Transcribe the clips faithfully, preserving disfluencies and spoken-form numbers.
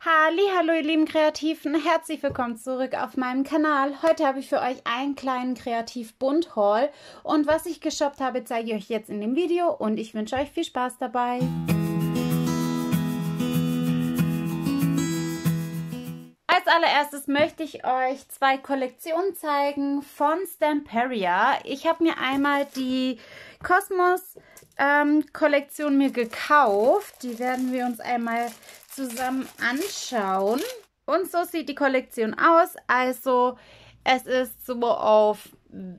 Hallihallo ihr lieben Kreativen, herzlich willkommen zurück auf meinem Kanal. Heute habe ich für euch einen kleinen Kreativbunt-Haul und was ich geshoppt habe, zeige ich euch jetzt in dem Video und ich wünsche euch viel Spaß dabei. Als allererstes möchte ich euch zwei Kollektionen zeigen von Stamperia. Ich habe mir einmal die Cosmos ähm, Kollektion mir gekauft. Die werden wir uns einmal zusammen anschauen. Und so sieht die Kollektion aus. Also es ist so auf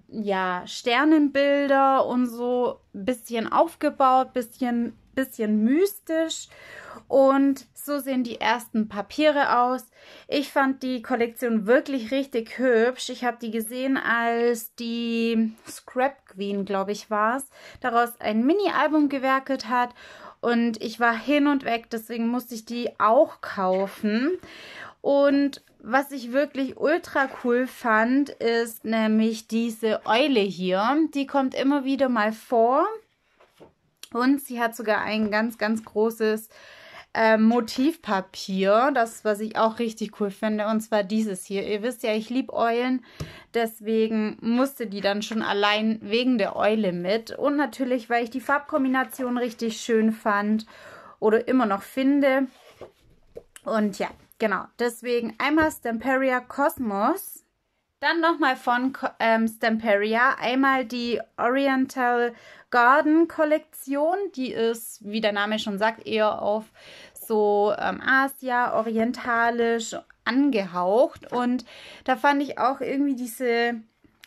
ja, Sternenbilder und so ein bisschen aufgebaut, bisschen, bisschen mystisch. Und so sehen die ersten Papiere aus. Ich fand die Kollektion wirklich richtig hübsch. Ich habe die gesehen, als die Scrap Queen, glaube ich, war es, daraus ein Mini-Album gewerkelt hat. Und ich war hin und weg, deswegen musste ich die auch kaufen. Und was ich wirklich ultra cool fand, ist nämlich diese Eule hier. Die kommt immer wieder mal vor. Und sie hat sogar ein ganz, ganz großes äh, Motivpapier. Das, was ich auch richtig cool finde. Und zwar dieses hier. Ihr wisst ja, ich liebe Eulen. Deswegen musste die dann schon allein wegen der Eule mit. Und natürlich, weil ich die Farbkombination richtig schön fand. Oder immer noch finde. Und ja, genau. Deswegen einmal Stamperia Cosmos. Dann nochmal von ähm, Stamperia, einmal die Oriental Garden Kollektion, die ist, wie der Name schon sagt, eher auf so ähm, Asia, orientalisch angehaucht und da fand ich auch irgendwie diese,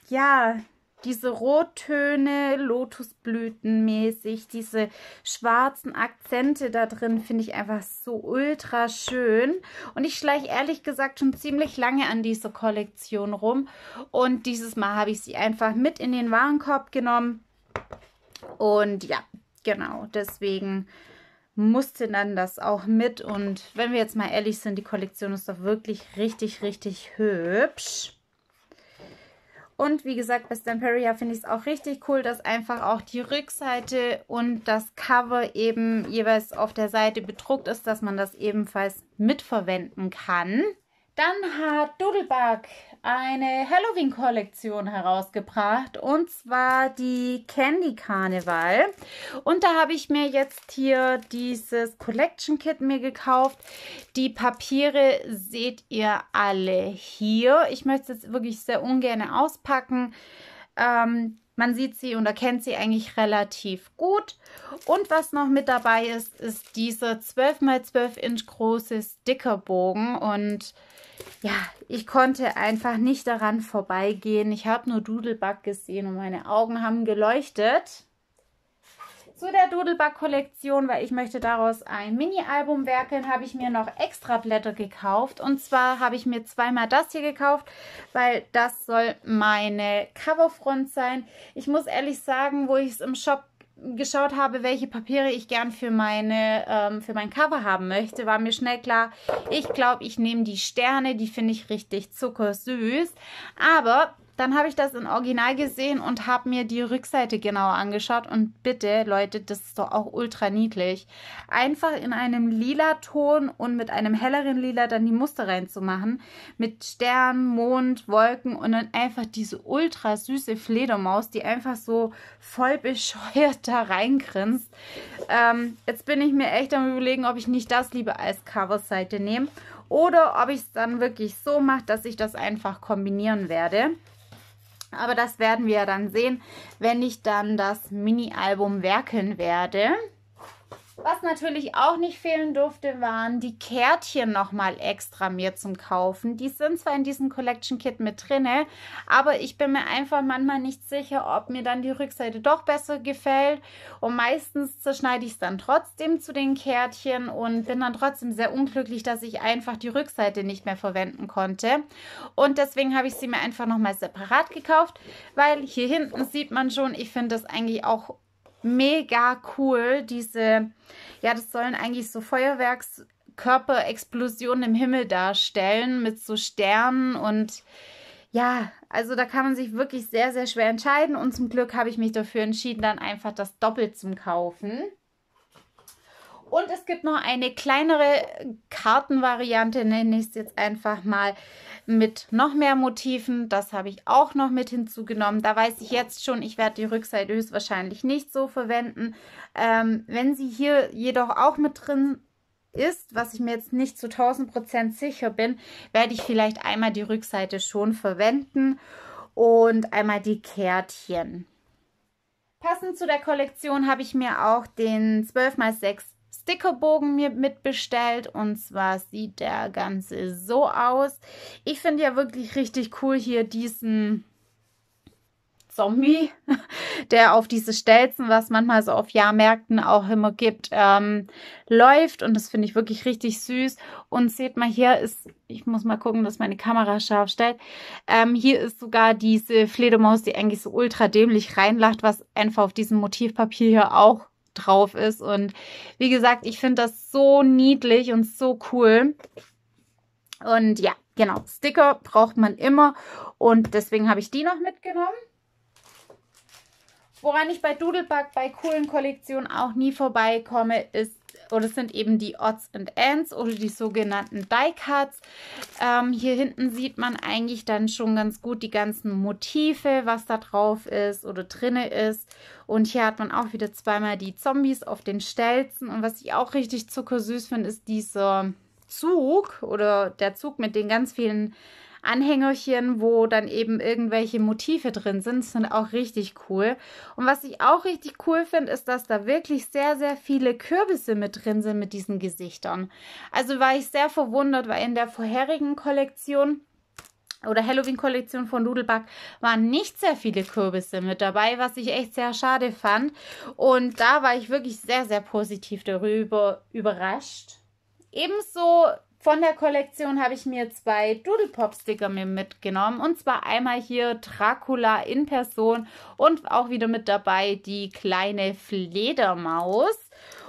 ja, diese Rottöne, Lotusblütenmäßig, diese schwarzen Akzente da drin finde ich einfach so ultra schön. Und ich schleiche ehrlich gesagt schon ziemlich lange an dieser Kollektion rum. Und dieses Mal habe ich sie einfach mit in den Warenkorb genommen. Und ja, genau, deswegen musste dann das auch mit. Und wenn wir jetzt mal ehrlich sind, die Kollektion ist doch wirklich richtig, richtig hübsch. Und wie gesagt, bei Stamperia finde ich es auch richtig cool, dass einfach auch die Rückseite und das Cover eben jeweils auf der Seite bedruckt ist, dass man das ebenfalls mitverwenden kann. Dann hat Doodlebug eine Halloween-Kollektion herausgebracht und zwar die Candy-Karneval. Und da habe ich mir jetzt hier dieses Collection-Kit mir gekauft. Die Papiere seht ihr alle hier. Ich möchte es jetzt wirklich sehr ungern auspacken. Ähm, man sieht sie und erkennt sie eigentlich relativ gut. Und was noch mit dabei ist, ist dieser zwölf mal zwölf Inch große Stickerbogen. Und ja, ich konnte einfach nicht daran vorbeigehen. Ich habe nur Doodlebug gesehen und meine Augen haben geleuchtet. Zu der Doodlebug-Kollektion, weil ich möchte daraus ein Mini-Album werkeln, habe ich mir noch extra Blätter gekauft. Und zwar habe ich mir zweimal das hier gekauft, weil das soll meine Coverfront sein. Ich muss ehrlich sagen, wo ich es im Shop geschaut habe, welche Papiere ich gern für, meine, ähm, für mein Cover haben möchte, war mir schnell klar, ich glaube, ich nehme die Sterne, die finde ich richtig zuckersüß. Aber dann habe ich das in Original gesehen und habe mir die Rückseite genauer angeschaut. Und bitte, Leute, das ist doch auch ultra niedlich. Einfach in einem lila Ton und mit einem helleren Lila dann die Muster reinzumachen. Mit Stern, Mond, Wolken und dann einfach diese ultra süße Fledermaus, die einfach so voll bescheuert da reingrinst. Ähm, jetzt bin ich mir echt am Überlegen, ob ich nicht das lieber als Coverseite nehme. Oder ob ich es dann wirklich so mache, dass ich das einfach kombinieren werde. Aber das werden wir ja dann sehen, wenn ich dann das Mini-Album werkeln werde. Was natürlich auch nicht fehlen durfte, waren die Kärtchen nochmal extra mir zum Kaufen. Die sind zwar in diesem Collection-Kit mit drin, aber ich bin mir einfach manchmal nicht sicher, ob mir dann die Rückseite doch besser gefällt. Und meistens zerschneide ich es dann trotzdem zu den Kärtchen und bin dann trotzdem sehr unglücklich, dass ich einfach die Rückseite nicht mehr verwenden konnte. Und deswegen habe ich sie mir einfach nochmal separat gekauft, weil hier hinten sieht man schon, ich finde das eigentlich auch mega cool, diese, ja, das sollen eigentlich so Feuerwerkskörperexplosionen im Himmel darstellen mit so Sternen und ja, also da kann man sich wirklich sehr, sehr schwer entscheiden und zum Glück habe ich mich dafür entschieden, dann einfach das doppelt zu kaufen. Und es gibt noch eine kleinere Kartenvariante, nenne ich es jetzt einfach mal, mit noch mehr Motiven. Das habe ich auch noch mit hinzugenommen. Da weiß ich jetzt schon, ich werde die Rückseite höchstwahrscheinlich nicht so verwenden. Ähm, wenn sie hier jedoch auch mit drin ist, was ich mir jetzt nicht zu tausend Prozent sicher bin, werde ich vielleicht einmal die Rückseite schon verwenden und einmal die Kärtchen. Passend zu der Kollektion habe ich mir auch den zwölf mal sechs Stickerbogen mir mitbestellt, und zwar sieht der ganze so aus. Ich finde ja wirklich richtig cool hier diesen Zombie, der auf diese Stelzen, was manchmal so auf Jahrmärkten auch immer gibt, ähm, läuft, und das finde ich wirklich richtig süß. Und seht mal, hier ist, ich muss mal gucken, dass meine Kamera scharf stellt, ähm, hier ist sogar diese Fledermaus, die eigentlich so ultra dämlich reinlacht, was einfach auf diesem Motivpapier hier auch drauf ist. Und wie gesagt, ich finde das so niedlich und so cool. Und ja, genau, Sticker braucht man immer, und deswegen habe ich die noch mitgenommen. Woran ich bei Doodlebug bei coolen Kollektionen auch nie vorbeikomme, ist, oder sind eben die Odds and Ends oder die sogenannten Die-Cuts. Ähm, hier hinten sieht man eigentlich dann schon ganz gut die ganzen Motive, was da drauf ist oder drinne ist. Und hier hat man auch wieder zweimal die Zombies auf den Stelzen. Und was ich auch richtig zuckersüß finde, ist dieser Zug oder der Zug mit den ganz vielen Anhängerchen, wo dann eben irgendwelche Motive drin sind, sind auch richtig cool. Und was ich auch richtig cool finde, ist, dass da wirklich sehr, sehr viele Kürbisse mit drin sind mit diesen Gesichtern. Also war ich sehr verwundert, weil in der vorherigen Kollektion oder Halloween-Kollektion von Doodlebug waren nicht sehr viele Kürbisse mit dabei, was ich echt sehr schade fand. Und da war ich wirklich sehr, sehr positiv darüber überrascht. Ebenso von der Kollektion habe ich mir zwei Doodlepop-Sticker mir mitgenommen. Und zwar einmal hier Dracula in Person und auch wieder mit dabei die kleine Fledermaus.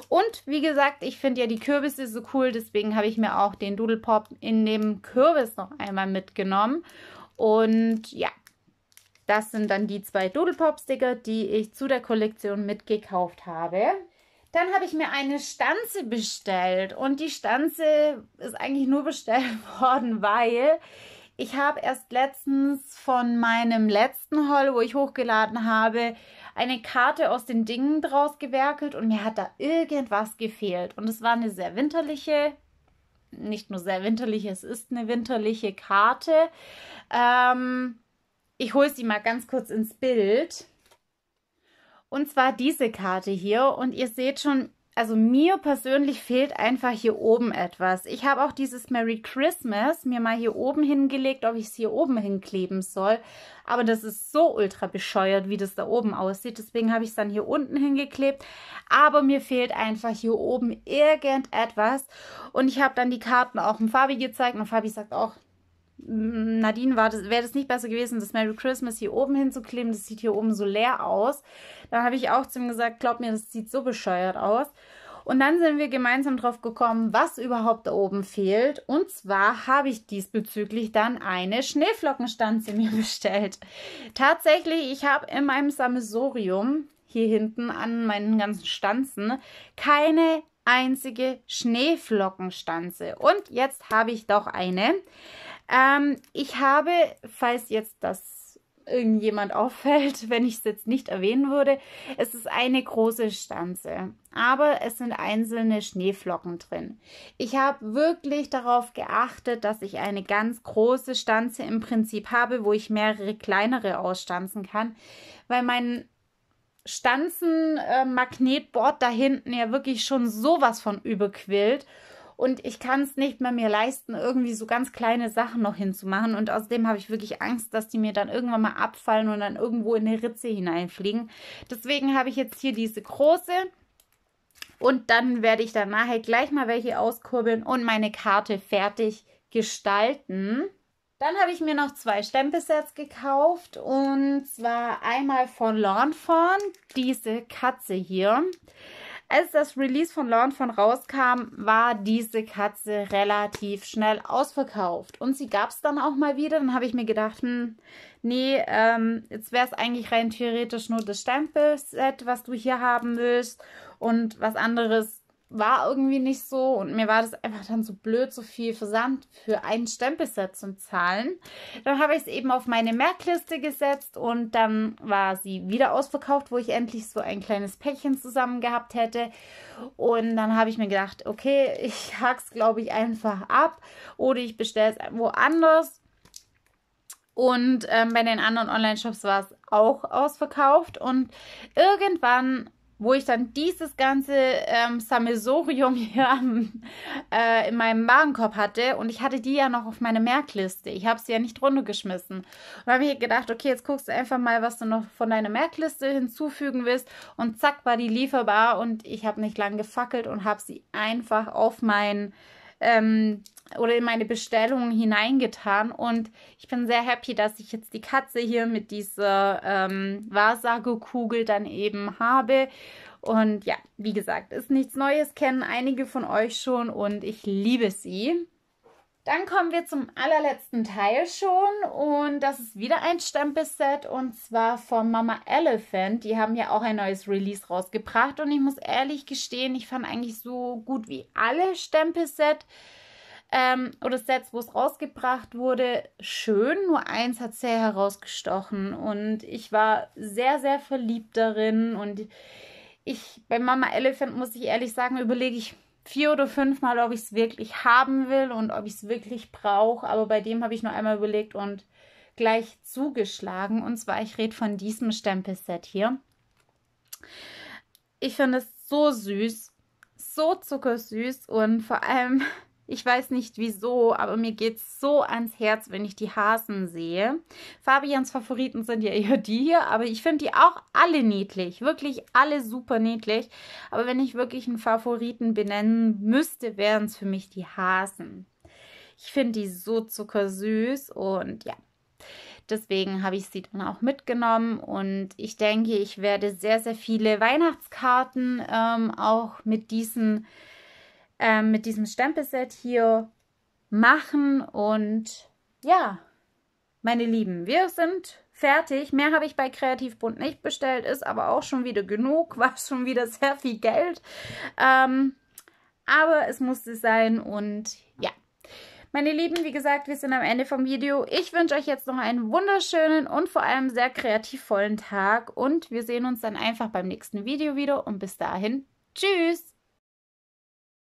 Und wie gesagt, ich finde ja die Kürbisse so cool, deswegen habe ich mir auch den Doodlepop in dem Kürbis noch einmal mitgenommen. Und ja, das sind dann die zwei Doodlepop-Sticker, die ich zu der Kollektion mitgekauft habe. Dann habe ich mir eine Stanze bestellt, und die Stanze ist eigentlich nur bestellt worden, weil ich habe erst letztens von meinem letzten Haul, wo ich hochgeladen habe, eine Karte aus den Dingen draus gewerkelt, und mir hat da irgendwas gefehlt. Und es war eine sehr winterliche, nicht nur sehr winterliche, es ist eine winterliche Karte. Ähm, ich hole sie mal ganz kurz ins Bild. Und zwar diese Karte hier, und ihr seht schon, also mir persönlich fehlt einfach hier oben etwas. Ich habe auch dieses Merry Christmas mir mal hier oben hingelegt, ob ich es hier oben hinkleben soll. Aber das ist so ultra bescheuert, wie das da oben aussieht. Deswegen habe ich es dann hier unten hingeklebt. Aber mir fehlt einfach hier oben irgendetwas. Und ich habe dann die Karten auch dem Fabi gezeigt, und Fabi sagt auch, Nadine, war das, wäre das nicht besser gewesen, das Merry Christmas hier oben hinzukleben? Das sieht hier oben so leer aus. Dann habe ich auch zu ihm gesagt, glaub mir, das sieht so bescheuert aus. Und dann sind wir gemeinsam drauf gekommen, was überhaupt da oben fehlt. Und zwar habe ich diesbezüglich dann eine Schneeflockenstanze mir bestellt. Tatsächlich, ich habe in meinem Sammelsurium hier hinten an meinen ganzen Stanzen keine einzige Schneeflockenstanze. Und jetzt habe ich doch eine. Ähm, ich habe, falls jetzt das irgendjemand auffällt, wenn ich es jetzt nicht erwähnen würde, es ist eine große Stanze, aber es sind einzelne Schneeflocken drin. Ich habe wirklich darauf geachtet, dass ich eine ganz große Stanze im Prinzip habe, wo ich mehrere kleinere ausstanzen kann, weil mein Stanzen-Magnetboard da hinten ja wirklich schon sowas von überquillt. Und ich kann es nicht mehr mir leisten, irgendwie so ganz kleine Sachen noch hinzumachen. Und außerdem habe ich wirklich Angst, dass die mir dann irgendwann mal abfallen und dann irgendwo in eine Ritze hineinfliegen. Deswegen habe ich jetzt hier diese große. Und dann werde ich dann nachher gleich mal welche auskurbeln und meine Karte fertig gestalten. Dann habe ich mir noch zwei Stempelsets gekauft, und zwar einmal von Lawn Fawn, diese Katze hier. Als das Release von Lawn Fawn rauskam, war diese Katze relativ schnell ausverkauft. Und sie gab es dann auch mal wieder. Dann habe ich mir gedacht, hm, nee, ähm, jetzt wäre es eigentlich rein theoretisch nur das Stempelset, was du hier haben willst. Und was anderes war irgendwie nicht so und mir war das einfach dann so blöd, so viel Versand für einen Stempelset zu zahlen. Dann habe ich es eben auf meine Merkliste gesetzt und dann war sie wieder ausverkauft, wo ich endlich so ein kleines Päckchen zusammen gehabt hätte. Und dann habe ich mir gedacht, okay, ich hake es, glaube ich, einfach ab oder ich bestelle es woanders. Und ähm, bei den anderen Online-Shops war es auch ausverkauft und irgendwann, wo ich dann dieses ganze ähm, Sammelsurium hier äh, in meinem Warenkorb hatte und ich hatte die ja noch auf meiner Merkliste. Ich habe sie ja nicht runtergeschmissen. Und habe mir gedacht, okay, jetzt guckst du einfach mal, was du noch von deiner Merkliste hinzufügen willst und zack, war die lieferbar und ich habe nicht lange gefackelt und habe sie einfach auf meinen ähm, oder in meine Bestellung hineingetan und ich bin sehr happy, dass ich jetzt die Katze hier mit dieser ähm, Wahrsagekugel dann eben habe und ja, wie gesagt, ist nichts Neues, kennen einige von euch schon und ich liebe sie. Dann kommen wir zum allerletzten Teil schon und das ist wieder ein Stempelset und zwar von Mama Elephant. Die haben ja auch ein neues Release rausgebracht und ich muss ehrlich gestehen, ich fand eigentlich so gut wie alle Stempelsets Ähm, oder Sets, wo es rausgebracht wurde, schön, nur eins hat sehr herausgestochen und ich war sehr, sehr verliebt darin und ich, bei Mama Elephant muss ich ehrlich sagen, überlege ich vier oder fünfmal, ob ich es wirklich haben will und ob ich es wirklich brauche, aber bei dem habe ich nur einmal überlegt und gleich zugeschlagen und zwar, ich rede von diesem Stempelset hier. Ich finde es so süß, so zuckersüß und vor allem... Ich weiß nicht wieso, aber mir geht es so ans Herz, wenn ich die Hasen sehe. Fabians Favoriten sind ja eher die hier, aber ich finde die auch alle niedlich. Wirklich alle super niedlich. Aber wenn ich wirklich einen Favoriten benennen müsste, wären es für mich die Hasen. Ich finde die so zuckersüß und ja. Deswegen habe ich sie dann auch mitgenommen und ich denke, ich werde sehr, sehr viele Weihnachtskarten ähm, auch mit diesen... mit diesem Stempelset hier machen und ja, meine Lieben, wir sind fertig. Mehr habe ich bei Kreativbunt nicht bestellt, ist aber auch schon wieder genug, war schon wieder sehr viel Geld, ähm, aber es musste sein und ja. Meine Lieben, wie gesagt, wir sind am Ende vom Video. Ich wünsche euch jetzt noch einen wunderschönen und vor allem sehr kreativvollen Tag und wir sehen uns dann einfach beim nächsten Video wieder und bis dahin, tschüss!